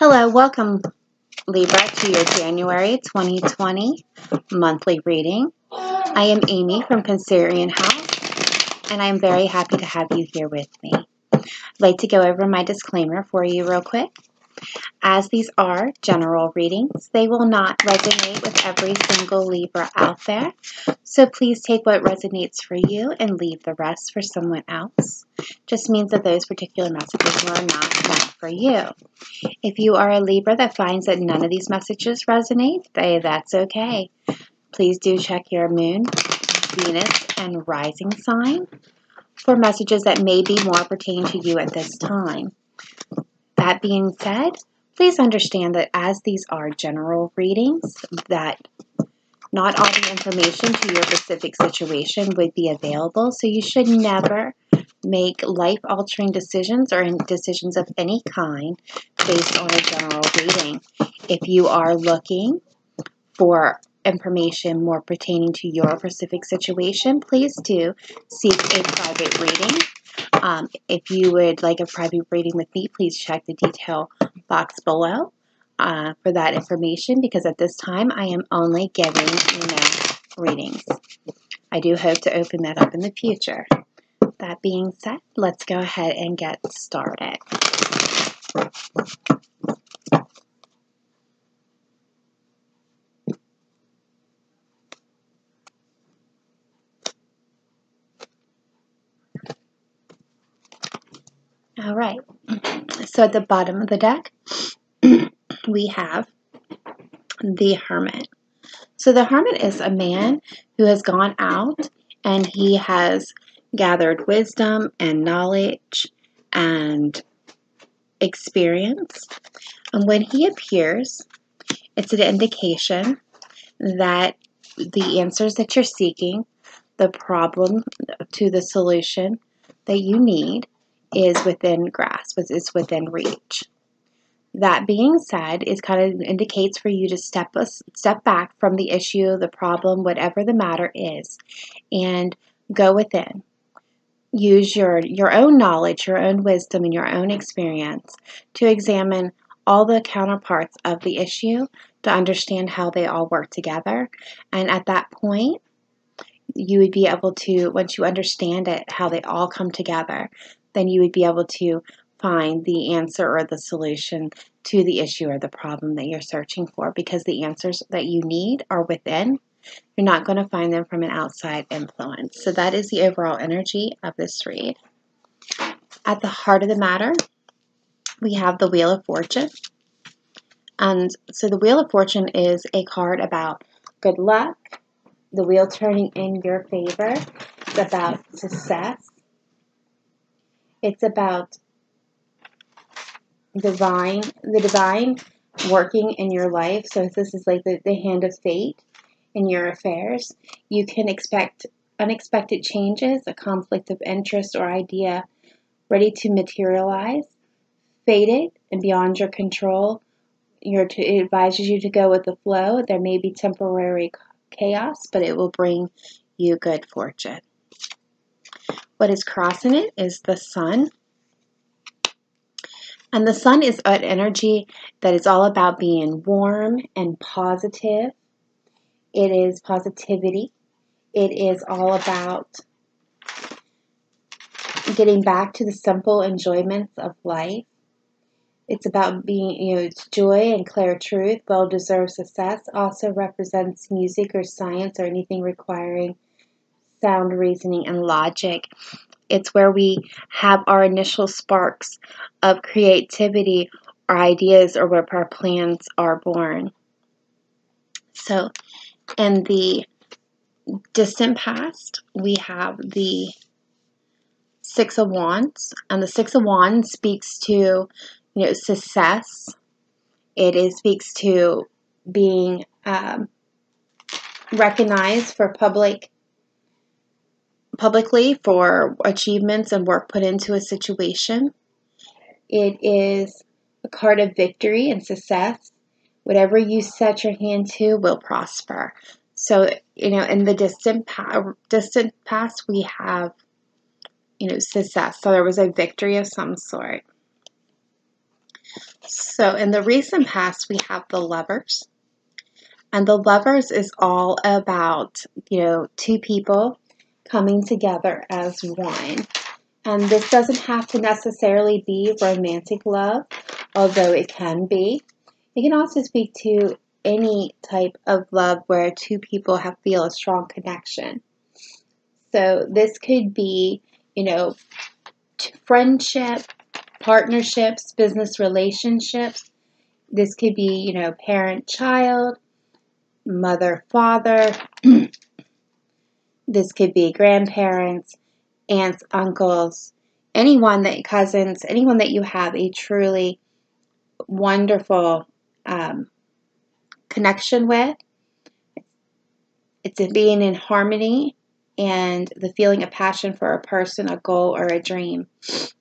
Hello, welcome Libra to your January 2020 monthly reading. I am Amy from Cancerian House, and I am very happy to have you here with me. I'd like to go over my disclaimer for you real quick. As these are general readings, they will not resonate with every single Libra out there, so please take what resonates for you and leave the rest for someone else. Just means that those particular messages were not meant for you. If you are a Libra that finds that none of these messages resonate, that's okay. Please do check your moon, Venus, and rising sign for messages that may be more pertaining to you at this time. That being said, please understand that as these are general readings, that not all the information to your specific situation would be available, so you should never make life-altering decisions or decisions of any kind based on a general reading. If you are looking for information more pertaining to your specific situation, please do seek a private reading. If you would like a private reading with me, please check the detail box below for that information, because at this time I am only giving email readings. I do hope to open that up in the future. That being said, let's go ahead and get started. All right, so at the bottom of the deck, we have the Hermit. So the Hermit is a man who has gone out and he has gathered wisdom and knowledge and experience. And when he appears, it's an indication that the answers that you're seeking, the problem to the solution that you need, is within grasp, is within reach. That being said, it kind of indicates for you to step back from the issue, the problem, whatever the matter is, and go within. Use your own knowledge, your own wisdom, and your own experience to examine all the counterparts of the issue to understand how they all work together. And at that point, you would be able to, once you understand it, how they all come together, then you would be able to find the answer or the solution to the issue or the problem that you're searching for, because the answers that you need are within. You're not going to find them from an outside influence. So that is the overall energy of this read. At the heart of the matter, we have the Wheel of Fortune. And so the Wheel of Fortune is a card about good luck, the wheel turning in your favor. It's about success. It's about the divine working in your life. So this is like the hand of fate in your affairs. You can expect unexpected changes, a conflict of interest or idea ready to materialize, fated and beyond your control. It advises you to go with the flow. There may be temporary chaos, but it will bring you good fortune. What is crossing it is the sun. And the sun is an energy that is all about being warm and positive. It is positivity. It is all about getting back to the simple enjoyments of life. It's about being, it's joy and clear truth, well-deserved success. Also represents music or science or anything requiring sound reasoning and logic. It's where we have our initial sparks of creativity, our ideas, or where our plans are born. So in the distant past, we have the Six of Wands, and the Six of Wands speaks to, success. It speaks to being recognized for publicly for achievements and work put into a situation. It is a card of victory and success. Whatever you set your hand to will prosper. So, in the distant past, we have, success. So there was a victory of some sort. So in the recent past, we have the Lovers. And the Lovers is all about, you know, two people coming together as one. And this doesn't have to necessarily be romantic love, although it can be. It can also speak to any type of love where two people feel a strong connection. So this could be, you know, friendship, partnerships, business relationships. This could be, you know, parent-child, mother-father. This could be grandparents, aunts, uncles, anyone that, cousins, anyone that you have a truly wonderful connection with. It's being in harmony and the feeling of passion for a person, a goal, or a dream.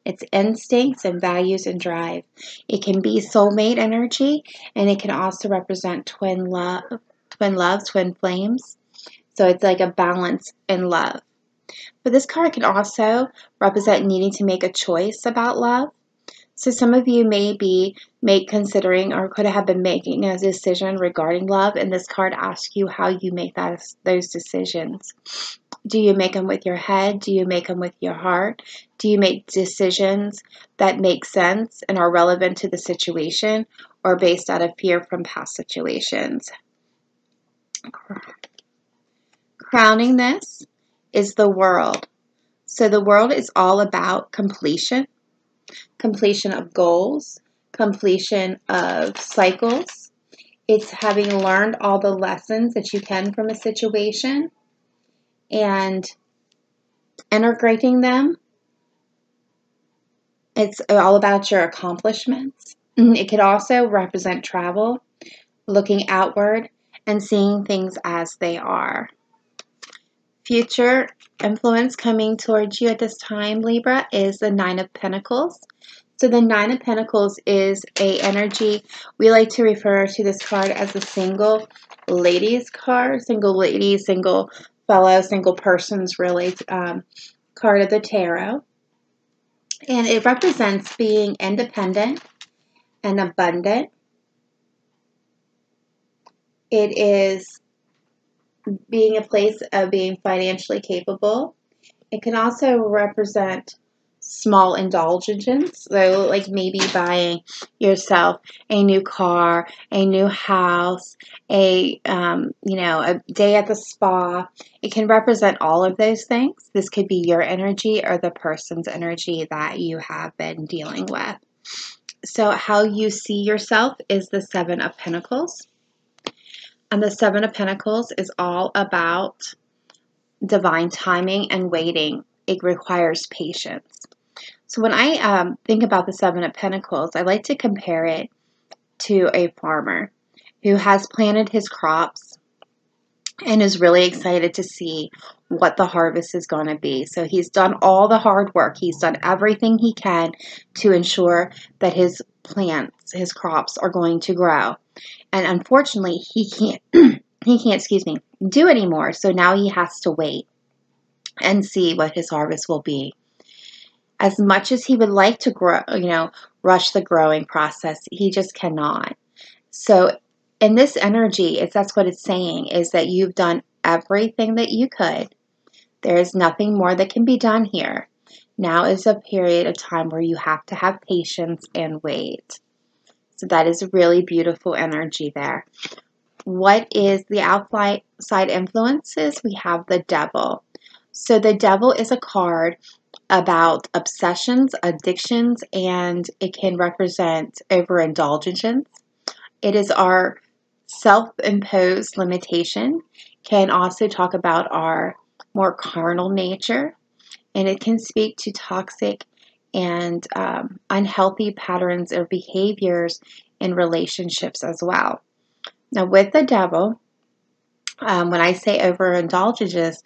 It's instincts and values and drive. It can be soulmate energy, and it can also represent twin love, twin flames. So it's like a balance in love. But this card can also represent needing to make a choice about love. So some of you may be considering or could have been making a decision regarding love, and this card asks you how you make those decisions. Do you make them with your head? Do you make them with your heart? Do you make decisions that make sense and are relevant to the situation, or based out of fear from past situations? Crowning this is the World. So the World is all about completion. Completion of goals, completion of cycles. It's having learned all the lessons that you can from a situation and integrating them. It's all about your accomplishments. It could also represent travel, looking outward, and seeing things as they are. Future influence coming towards you at this time, Libra, is the Nine of Pentacles. So the Nine of Pentacles is an energy, we like to refer to this card as the single ladies card, single ladies, single fellow, single persons really card of the tarot. And it represents being independent and abundant. It is being a place of being financially capable. It can also represent small indulgences, so like maybe buying yourself a new car, a new house, a you know, a day at the spa. It can represent all of those things. This could be your energy or the person's energy that you have been dealing with. So how you see yourself is the Seven of Pentacles. And the Seven of Pentacles is all about divine timing and waiting. It requires patience. So when I think about the Seven of Pentacles, I like to compare it to a farmer who has planted his crops and is really excited to see what the harvest is going to be. So he's done all the hard work. He's done everything he can to ensure that his plants, his crops are going to grow. And unfortunately, he can't, excuse me, do anymore. So now he has to wait and see what his harvest will be. As much as he would like to grow, you know, rush the growing process, he just cannot. So in this energy, that's what it's saying, is that you've done everything that you could. There is nothing more that can be done here. Now is a period of time where you have to have patience and wait. So that is really beautiful energy there. What is the outside influences? We have the Devil. So the Devil is a card about obsessions, addictions, and it can represent overindulgence. It is our self-imposed limitation. Can also talk about our more carnal nature. And it can speak to toxic and unhealthy patterns or behaviors in relationships as well. Now with the Devil, when I say overindulgences,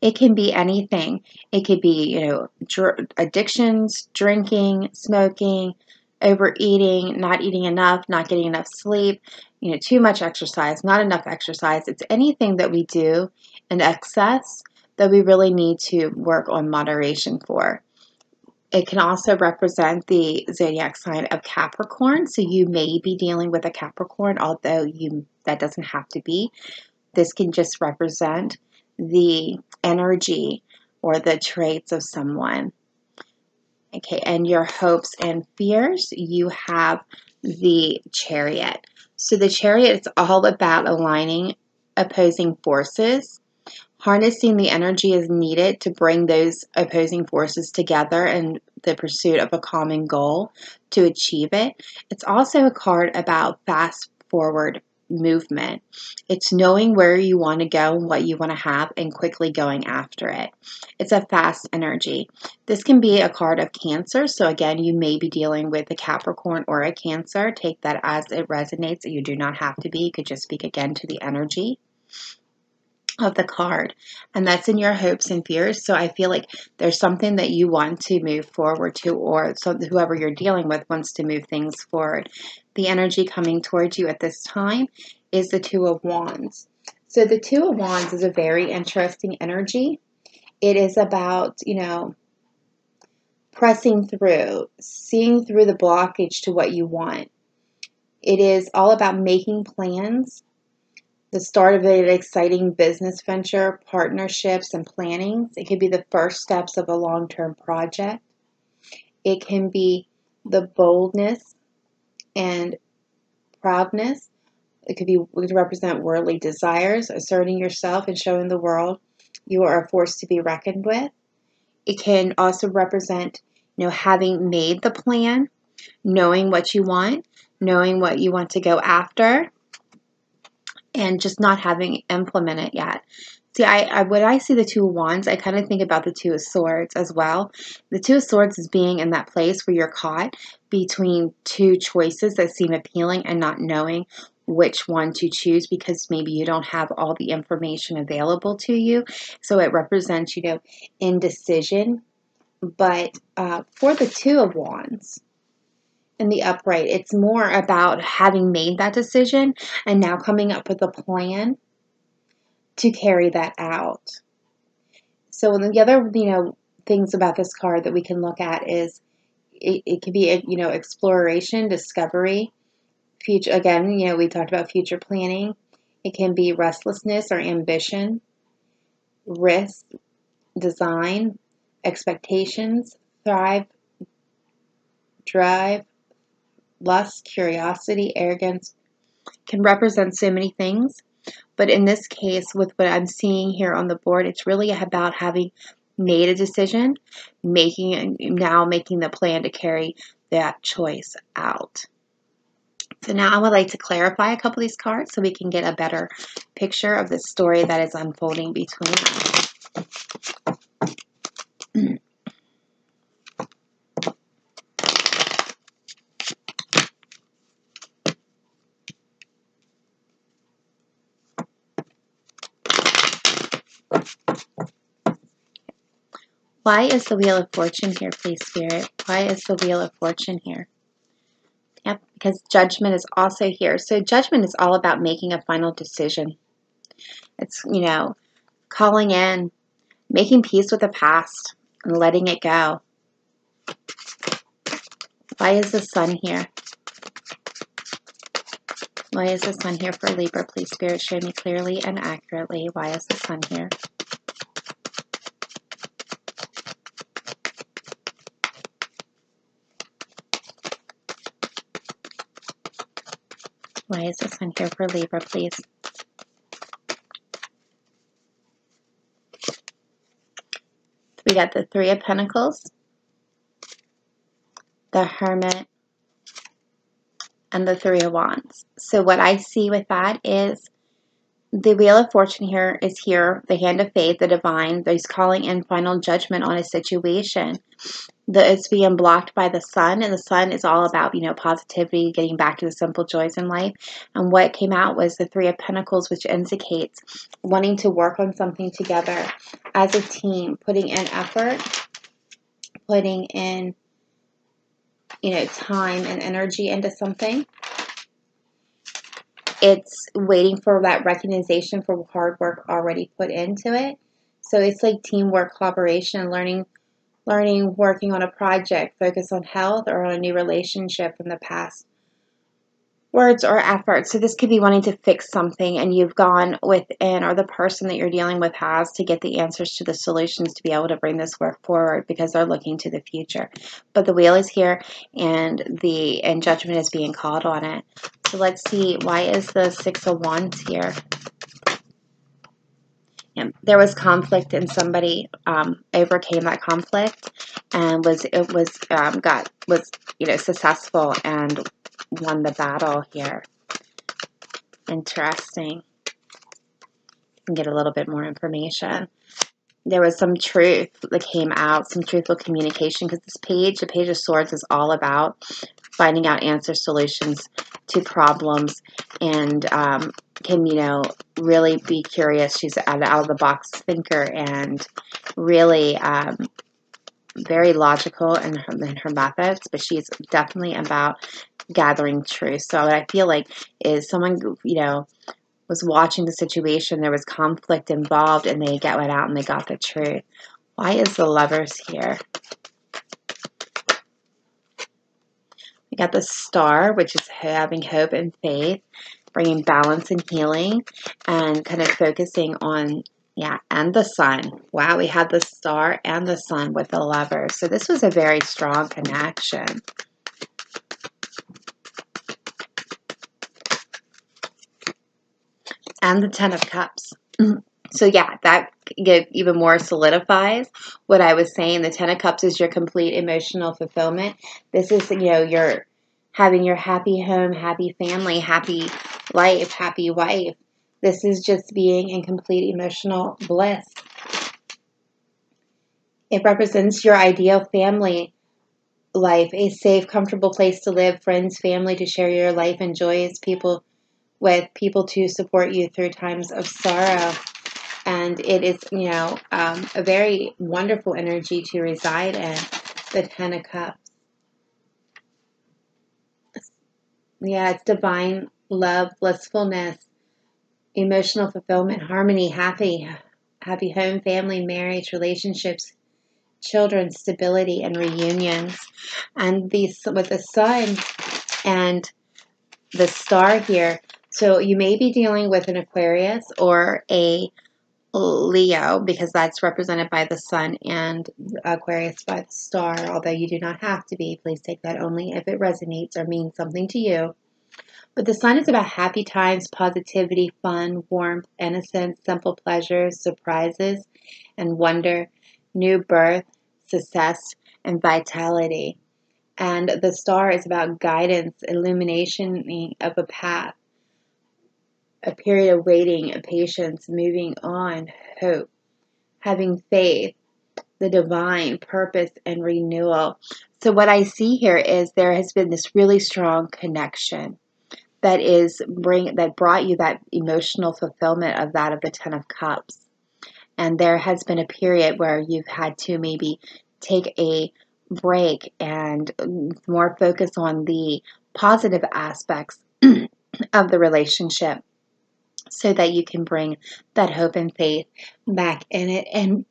it can be anything. It could be, you know, addictions, drinking, smoking, overeating, not eating enough, not getting enough sleep, you know, too much exercise, not enough exercise. It's anything that we do in excess that we really need to work on moderation for. It can also represent the zodiac sign of Capricorn. So you may be dealing with a Capricorn, although that doesn't have to be. This can just represent the energy or the traits of someone. Okay, and your hopes and fears, you have the Chariot. So the Chariot is all about aligning opposing forces. Harnessing the energy is needed to bring those opposing forces together in the pursuit of a common goal to achieve it. It's also a card about fast forward movement. It's knowing where you want to go and what you want to have and quickly going after it. It's a fast energy. This can be a card of Cancer. So again, you may be dealing with a Capricorn or a Cancer. Take that as it resonates. You do not have to be. You could just speak again to the energy of the card, and that's in your hopes and fears. So I feel like there's something that you want to move forward to, or so whoever you're dealing with wants to move things forward. The energy coming towards you at this time is the Two of Wands. So the Two of Wands is a very interesting energy. It is about, you know, pressing through, seeing through the blockage to what you want. It is all about making plans. The start of an exciting business venture, partnerships, and plannings. It could be the first steps of a long-term project. It can be the boldness and proudness. It could represent worldly desires, asserting yourself and showing the world you are a force to be reckoned with. It can also represent, you know, having made the plan, knowing what you want to go after, and just not having implemented it yet. See, when I see the Two of Wands, I kind of think about the Two of Swords as well. The Two of Swords is being in that place where you're caught between two choices that seem appealing and not knowing which one to choose because maybe you don't have all the information available to you. So it represents, you know, indecision. But for the Two of Wands, in the upright, it's more about having made that decision and now coming up with a plan to carry that out. So the other, you know, things about this card that we can look at is it could be, you know, exploration, discovery, future. Again, you know, we talked about future planning. It can be restlessness or ambition, risk, design, expectations, thrive, drive, lust, curiosity, arrogance. Can represent so many things. But in this case, with what I'm seeing here on the board, it's really about having made a decision, making the plan to carry that choice out. So now I would like to clarify a couple of these cards so we can get a better picture of the story that is unfolding between us. Why is the Wheel of Fortune here, please, Spirit? Why is the Wheel of Fortune here? Yep, because Judgment is also here. So Judgment is all about making a final decision. It's, you know, calling in, making peace with the past, and letting it go. Why is the Sun here? Why is the Sun here for Libra, please, Spirit? Show me clearly and accurately. Why is the Sun here? Why is this one here for Libra, please? We got the Three of Pentacles, the Hermit, and the Three of Wands. So what I see with that is the Wheel of Fortune here is here, the hand of fate, the divine, those calling in final judgment on a situation. It's being blocked by the Sun, and the Sun is all about, you know, positivity, getting back to the simple joys in life. And what came out was the Three of Pentacles, which indicates wanting to work on something together as a team, putting in effort, putting in, you know, time and energy into something. It's waiting for that recognition for hard work already put into it. So it's like teamwork, collaboration, and learning learning, working on a project, focus on health or on a new relationship from the past words or efforts. So this could be wanting to fix something and you've gone within, or the person that you're dealing with has, to get the answers to the solutions to be able to bring this work forward because they're looking to the future. But the wheel is here and judgment is being called on it. So let's see, why is the Six of Wands here? Yeah, there was conflict and somebody overcame that conflict and was successful and won the battle here. Interesting. You can get a little bit more information. There was some truth that came out, some truthful communication, because this page, the Page of Swords, is all about finding out answers, solutions to problems, and can, really be curious. She's an out-of-the-box thinker and really very logical in her methods, but she's definitely about gathering truth. So what I feel like is someone, was watching the situation, there was conflict involved, and they went out and they got the truth. Why is the Lovers here? We got the Star, which is having hope and faith, bringing balance and healing, and kind of focusing on, and the Sun. Wow, we had the Star and the Sun with the Lovers. So this was a very strong connection. And the Ten of Cups. So yeah, that even more solidifies what I was saying. The Ten of Cups is your complete emotional fulfillment. This is, you're having your happy home, happy family, happy life, happy wife. This is just being in complete emotional bliss. It represents your ideal family life, a safe, comfortable place to live, friends, family to share your life and joys, people to support you through times of sorrow. And it is, a very wonderful energy to reside in, the Ten of Cups. Yeah, it's divine love, blissfulness, emotional fulfillment, harmony, happy home, family, marriage, relationships, children, stability, and reunions. And with the Sun and the Star here, so you may be dealing with an Aquarius or a Leo, because that's represented by the Sun, and Aquarius by the Star, although you do not have to be. Please take that only if it resonates or means something to you. But the Sun is about happy times, positivity, fun, warmth, innocence, simple pleasures, surprises, and wonder, new birth, success, and vitality. And the Star is about guidance, illumination of a path, a period of waiting, of patience, moving on, hope, having faith, the divine purpose, and renewal. So what I see here is there has been this really strong connection that brought you that emotional fulfillment of the Ten of Cups. And there has been a period where you've had to maybe take a break and more focus on the positive aspects of the relationship, so that you can bring that hope and faith back in it and,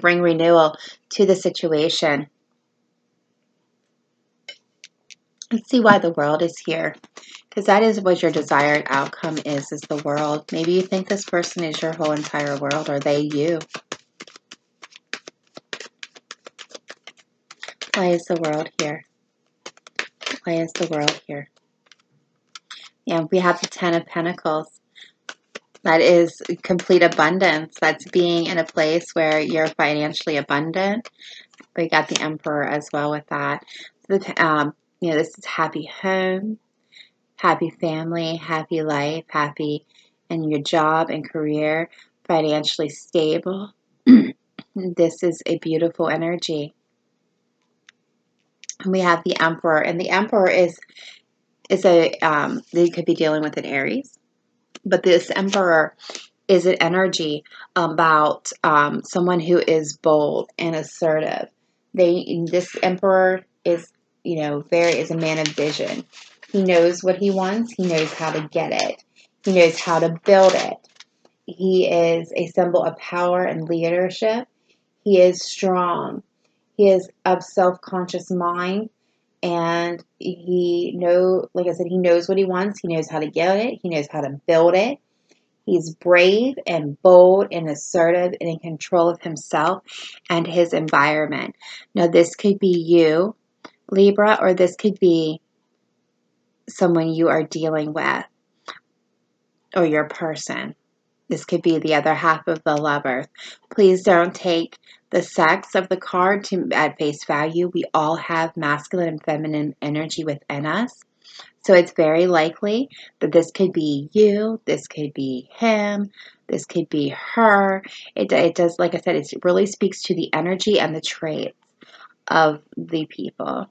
bring renewal to the situation. Let's see why the World is here, because that is what your desired outcome is the World. Maybe you think this person is your whole entire world, or they you. Why is the World here? Why is the World here? Yeah, we have the Ten of Pentacles. That is complete abundance. That's being in a place where you're financially abundant. We got the Emperor as well with that. This is happy home, happy family, happy life, happy in your job and career, financially stable. This is a beautiful energy. And we have the Emperor, and the Emperor is you could be dealing with an Aries, but this Emperor is an energy about someone who is bold and assertive. This Emperor is, is a man of vision. He knows what he wants. He knows how to get it. He knows how to build it. He is a symbol of power and leadership. He is strong. He is of self-conscious mind, and he he knows what he wants. He knows how to get it. He knows how to build it. He's brave and bold and assertive and in control of himself and his environment. Now, this could be you, Libra, or this could be someone you are dealing with or your person. This could be the other half of the lover. Please don't take the sex of the card at face value. We all have masculine and feminine energy within us. So it's very likely that this could be you, this could be him, this could be her. It does, like I said, it really speaks to the energy and the traits of the people.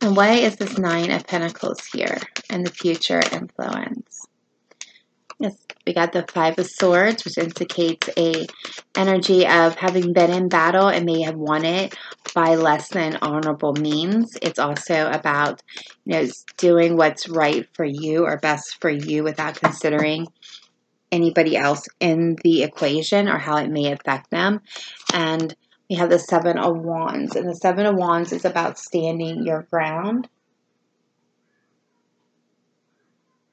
And why is this 9 of Pentacles here and the future influence? Yes, we got the 5 of Swords, which indicates a energy of having been in battle and may have won it by less than honorable means. It's also about, doing what's right for you or best for you without considering anybody else in the equation or how it may affect them. And we have the 7 of Wands, and the 7 of Wands is about standing your ground.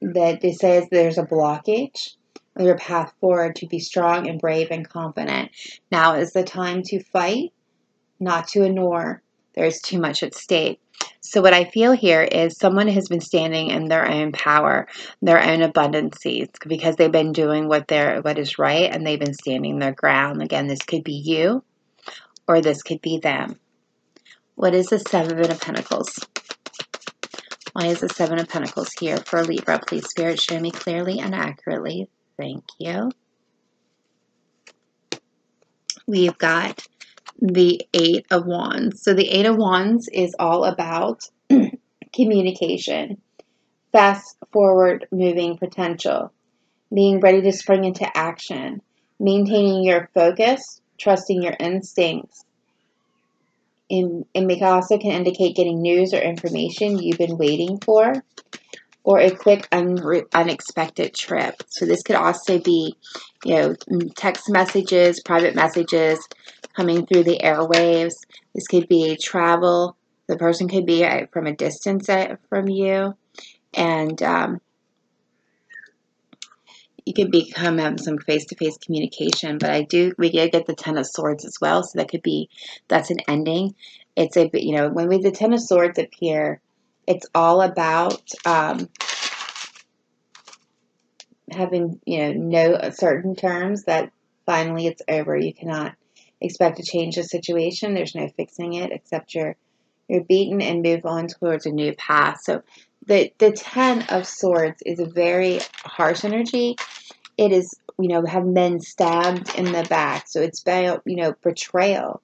That it says there's a blockage on your path forward to be strong and brave and confident. Now is the time to fight, not to ignore. There's too much at stake. So what I feel here is someone has been standing in their own power, their own abundances, because they've been doing what is right, and they've been standing their ground. Again, this could be you, or this could be them. What is the 7 of Pentacles? Why is the 7 of Pentacles here for Libra? Please, Spirit, show me clearly and accurately. Thank you. We've got the 8 of Wands. So the 8 of Wands is all about communication, fast forward moving potential, being ready to spring into action, maintaining your focus, trusting your instincts. And it also can indicate getting news or information you've been waiting for, or a quick unexpected trip. So this could also be, text messages, private messages coming through the airwaves. This could be travel. The person could be from a distance from you, and you could become some face-to-face communication, but we did get the 10 of Swords as well, so that's an ending. It's when we the 10 of Swords appear, it's all about having, no certain terms that finally it's over. You cannot expect to change the situation. There's no fixing it except you're beaten and move on towards a new path. So The 10 of Swords is a very harsh energy. It is, have men stabbed in the back. So it's about, betrayal,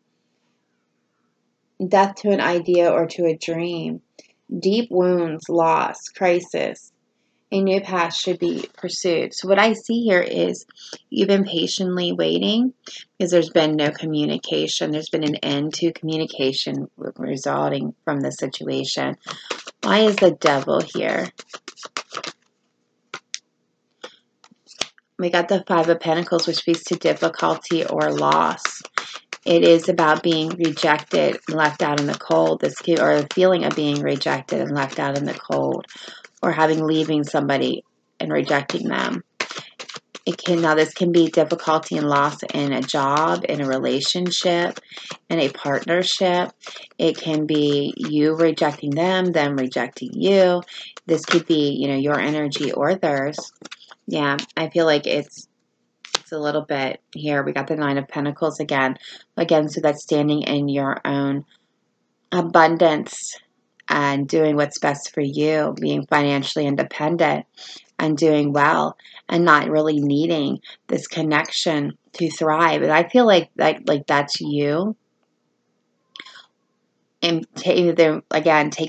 death to an idea or to a dream, deep wounds, loss, crisis. A new path should be pursued. So what I see here is you've been patiently waiting because there's been no communication. There's been an end to communication resulting from the situation. Why is the Devil here? We got the 5 of Pentacles, which speaks to difficulty or loss. It is about being rejected and left out in the cold. Or the feeling of being rejected and left out in the cold, or leaving somebody and rejecting them. This can be difficulty and loss in a job, in a relationship, in a partnership. It can be you rejecting them rejecting you. This could be, your energy or theirs. Yeah, I feel like it's a little bit here. We got the 9 of Pentacles again. So that's standing in your own abundance and doing what's best for you, being financially independent and doing well, and not really needing this connection to thrive. And I feel like that's you. And take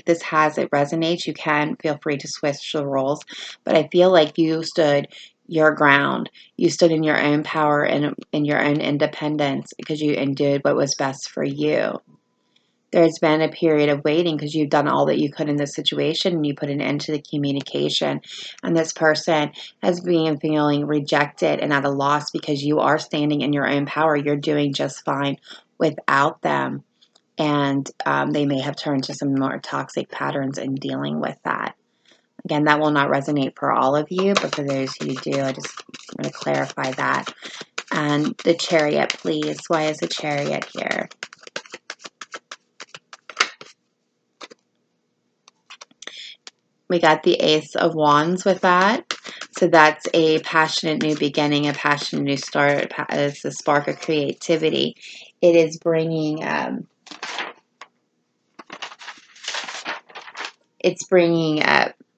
this as it resonates. You can feel free to switch the roles, but I feel like you stood your ground. You stood in your own power and in your own independence because you endured what was best for you. There's been a period of waiting because you've done all that you could in this situation, and you put an end to the communication. And this person has been feeling rejected and at a loss because you are standing in your own power. You're doing just fine without them. And they may have turned to some more toxic patterns in dealing with that. Again, that will not resonate for all of you, but for those who do, I just want to clarify that. And the Chariot, please. Why is the Chariot here? We got the Ace of Wands with that. So that's a passionate new beginning, a passionate new start. It's the spark of creativity. It is bringing... it's bringing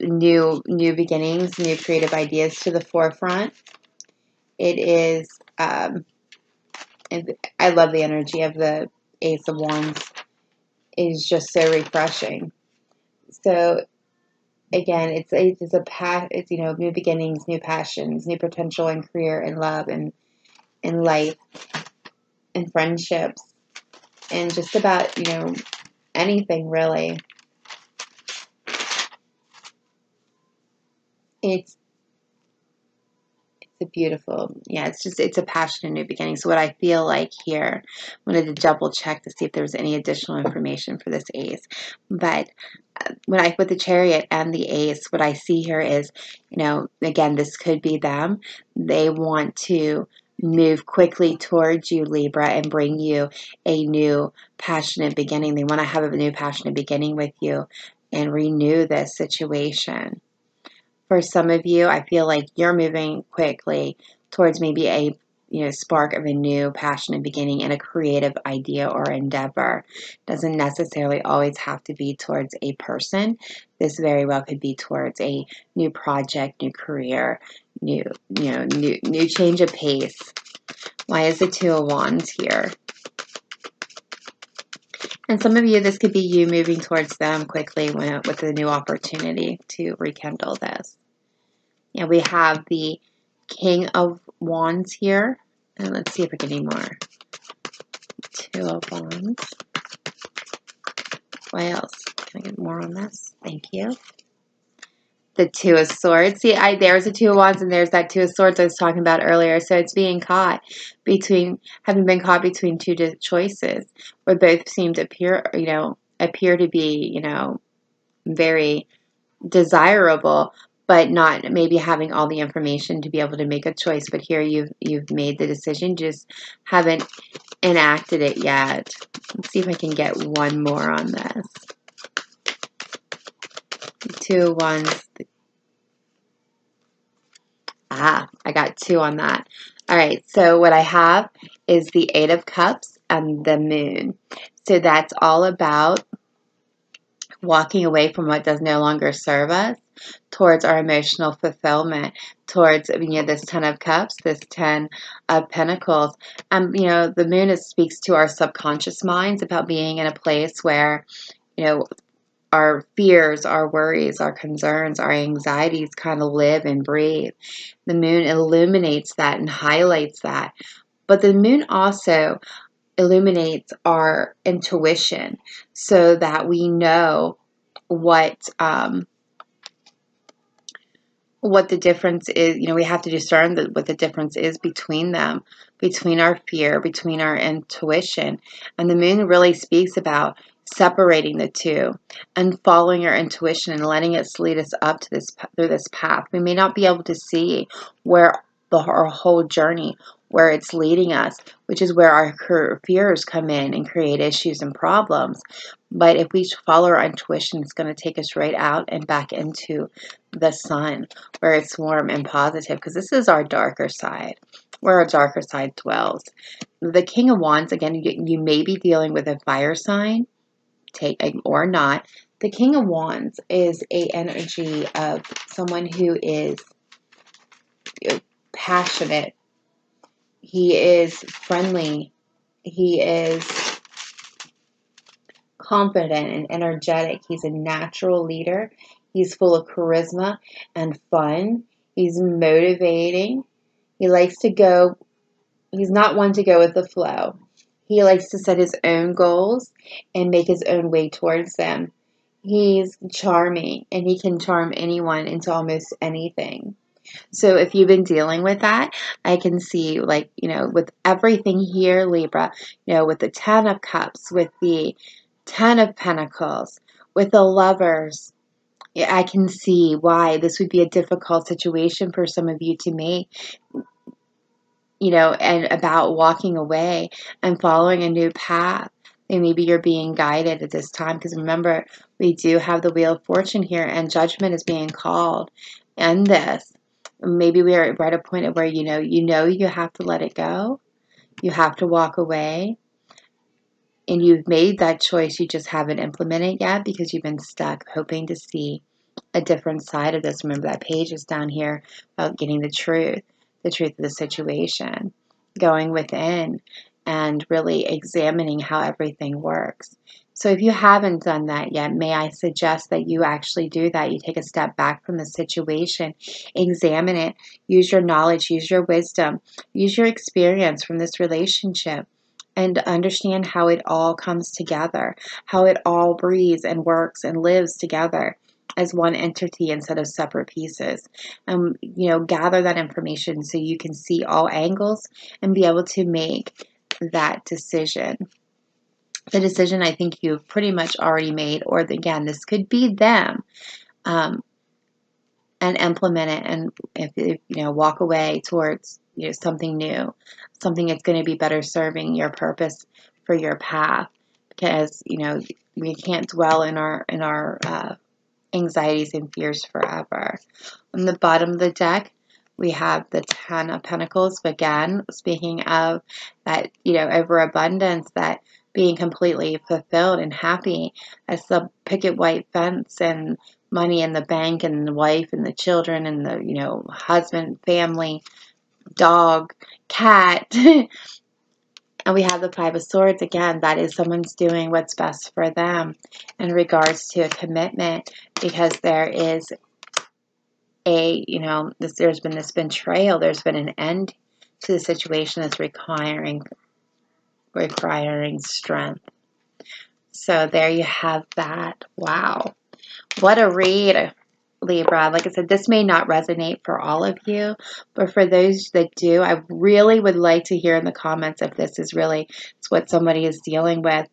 new beginnings, new creative ideas to the forefront. It is, I love the energy of the Ace of Wands. It is just so refreshing. So, again, it's you know, new beginnings, new passions, new potential in career and love and in life and friendships and just about, you know, anything really. It's a beautiful, yeah, it's a passionate new beginning. So what I feel like here, I wanted to double check to see if there was any additional information for this Ace. But when I put the Chariot and the Ace, what I see here is, you know, again, this could be them. They want to move quickly towards you, Libra, and bring you a new passionate beginning. They want to have a new passionate beginning with you and renew this situation. For some of you, I feel like you're moving quickly towards maybe a, you know, spark of a new passionate beginning and a creative idea or endeavor. Doesn't necessarily always have to be towards a person. This very well could be towards a new project, new career, new change of pace. Why is the Two of Wands here? And some of you, this could be you moving towards them quickly with a new opportunity to rekindle this. Yeah, we have the King of Wands here. And let's see if we get any more. Two of Wands. What else? Can I get more on this? Thank you. The Two of Swords. See, there's the Two of Wands and there's that Two of Swords I was talking about earlier. So it's being caught between, having been caught between two choices, where both seem to appear to be, you know, very desirable, but not maybe having all the information to be able to make a choice. But here you've made the decision, just haven't enacted it yet. Let's see if I can get one more on this. Two of Wands. Ah, I got two on that. All right, so what I have is the Eight of Cups and the Moon. So that's all about walking away from what does no longer serve us towards our emotional fulfillment, towards, you know, this Ten of Cups, this Ten of Pentacles. You know, the Moon, it speaks to our subconscious minds about being in a place where, you know, our fears, our worries, our concerns, our anxieties kind of live and breathe. The Moon illuminates that and highlights that. But the Moon also illuminates our intuition so that we know what the difference is. You know, we have to discern what the difference is between them, between our fear, between our intuition. And the Moon really speaks about separating the two and following your intuition and letting it lead us up to this, through this path. We may not be able to see where our whole journey, where it's leading us, which is where our fears come in and create issues and problems. But if we follow our intuition, it's going to take us right out and back into the sun, where it's warm and positive, because this is our darker side, where our darker side dwells. The King of Wands, again, you may be dealing with a fire sign, take or not. The King of Wands is an energy of someone who is passionate. He is friendly. He is confident and energetic. He's a natural leader. He's full of charisma and fun. He's motivating. He likes to go. He's not one to go with the flow. He likes to set his own goals and make his own way towards them. He's charming, and he can charm anyone into almost anything. So if you've been dealing with that, I can see, like, you know, with everything here, Libra, you know, with the 10 of Cups, with the 10 of Pentacles, with the Lovers, I can see why this would be a difficult situation for some of you to make, you know, and about walking away and following a new path. And maybe you're being guided at this time, because remember, we do have the Wheel of Fortune here, and judgment is being called. And this, maybe we are right at a point where, you know, you have to let it go. You have to walk away. And you've made that choice, you just haven't implemented it yet because you've been stuck hoping to see a different side of this. Remember, that page is down here about getting the truth of the situation, going within and really examining how everything works. So if you haven't done that yet, may I suggest that you actually do that. You take a step back from the situation, examine it, use your knowledge, use your wisdom, use your experience from this relationship, and understand how it all comes together, how it all breathes and works and lives together as one entity instead of separate pieces. You know, gather that information so you can see all angles and be able to make that decision. The decision I think you've pretty much already made, or again, this could be them, and implement it, and if you know, walk away towards, you know, something new, something that's going to be better serving your purpose for your path. Because, you know, we can't dwell in our anxieties and fears forever. On the bottom of the deck, we have the 10 of Pentacles. Again, speaking of that, you know, overabundance, that being completely fulfilled and happy as the picket white fence and money in the bank and the wife and the children and the, you know, husband, family, dog, cat. And we have the 5 of Swords. Again, that is someone's doing what's best for them in regards to a commitment, because there is a, you know, there's been this betrayal, there's been an end to the situation that's requiring strength. So there you have that. Wow, what a read, Libra. Like I said, this may not resonate for all of you, but for those that do, I really would like to hear in the comments if this is really what somebody is dealing with.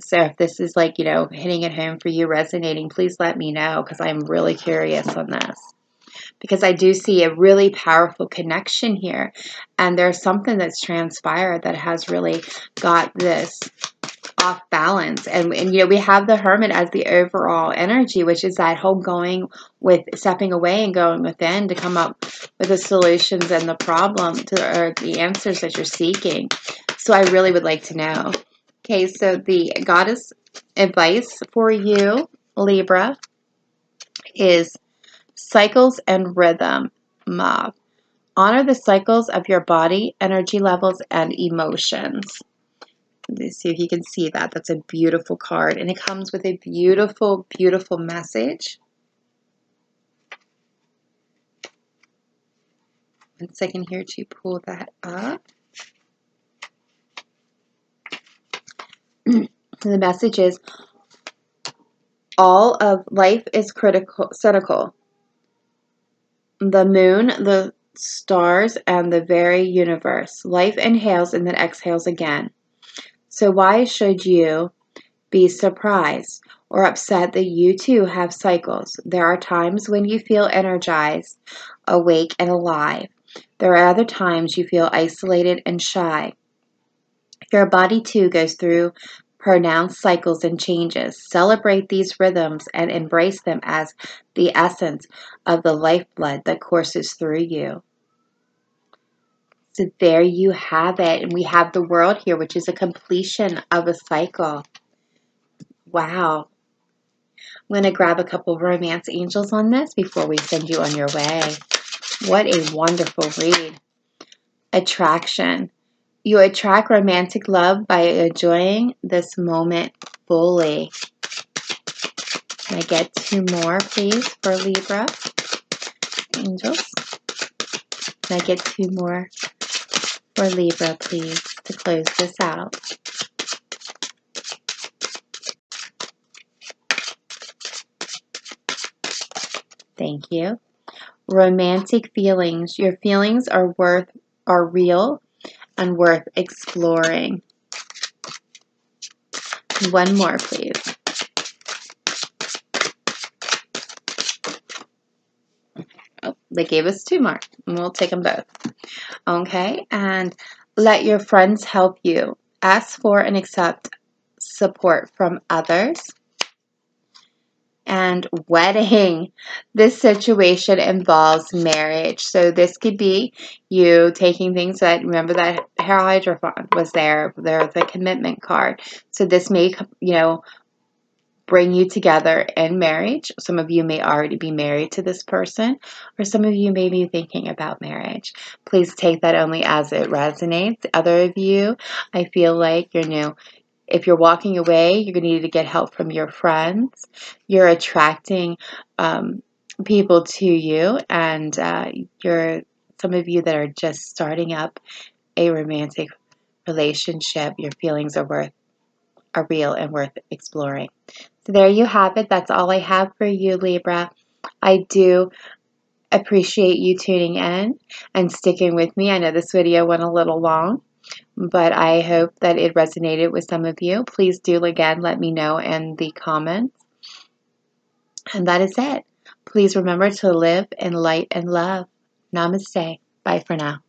So if this is, like, you know, hitting it home for you, resonating, please let me know, because I'm really curious on this, because I do see a really powerful connection here, and there's something that's transpired that has really got this off balance. And you know, we have the Hermit as the overall energy, which is that whole going with, stepping away and going within to come up with the solutions and the problem to, or the answers that you're seeking. So I really would like to know. Okay, so the goddess advice for you, Libra, is cycles and rhythm mob. Honor the cycles of your body, energy levels, and emotions. Let's see if you can see that. That's a beautiful card, and it comes with a beautiful, beautiful message. One second here to pull that up. The message is, all of life is cynical. The moon, the stars, and the very universe. Life inhales and then exhales again. So why should you be surprised or upset that you too have cycles? There are times when you feel energized, awake, and alive. There are other times you feel isolated and shy. Your body too goes through pronounced cycles and changes. Celebrate these rhythms and embrace them as the essence of the lifeblood that courses through you. So there you have it. And we have the World here, which is a completion of a cycle. Wow. I'm going to grab a couple romance angels on this before we send you on your way. What a wonderful read. Attraction. You attract romantic love by enjoying this moment fully. Can I get 2 more, please, for Libra? Angels. Can I get 2 more? For Libra, please, to close this out. Thank you. romantic feelings. Your feelings are real and worth exploring. One more, please. Oh, they gave us two more, and we'll take them both. Okay, and let your friends help you. Ask for and accept support from others. And wedding. This situation involves marriage. So this could be you taking things that, remember that Hierophant was there. They're the commitment card. So this may, you know, bring you together in marriage. Some of you may already be married to this person, or some of you may be thinking about marriage. Please take that only as it resonates. Other of you, I feel like you're new. If you're walking away, you're going to need to get help from your friends. You're attracting people to you, and you're, some of you that are just starting up a romantic relationship, your feelings are real and worth exploring. So there you have it. That's all I have for you, Libra. I do appreciate you tuning in and sticking with me. I know this video went a little long, but I hope that it resonated with some of you. Please do, again, let me know in the comments. And that is it. Please remember to live in light and love. Namaste. Bye for now.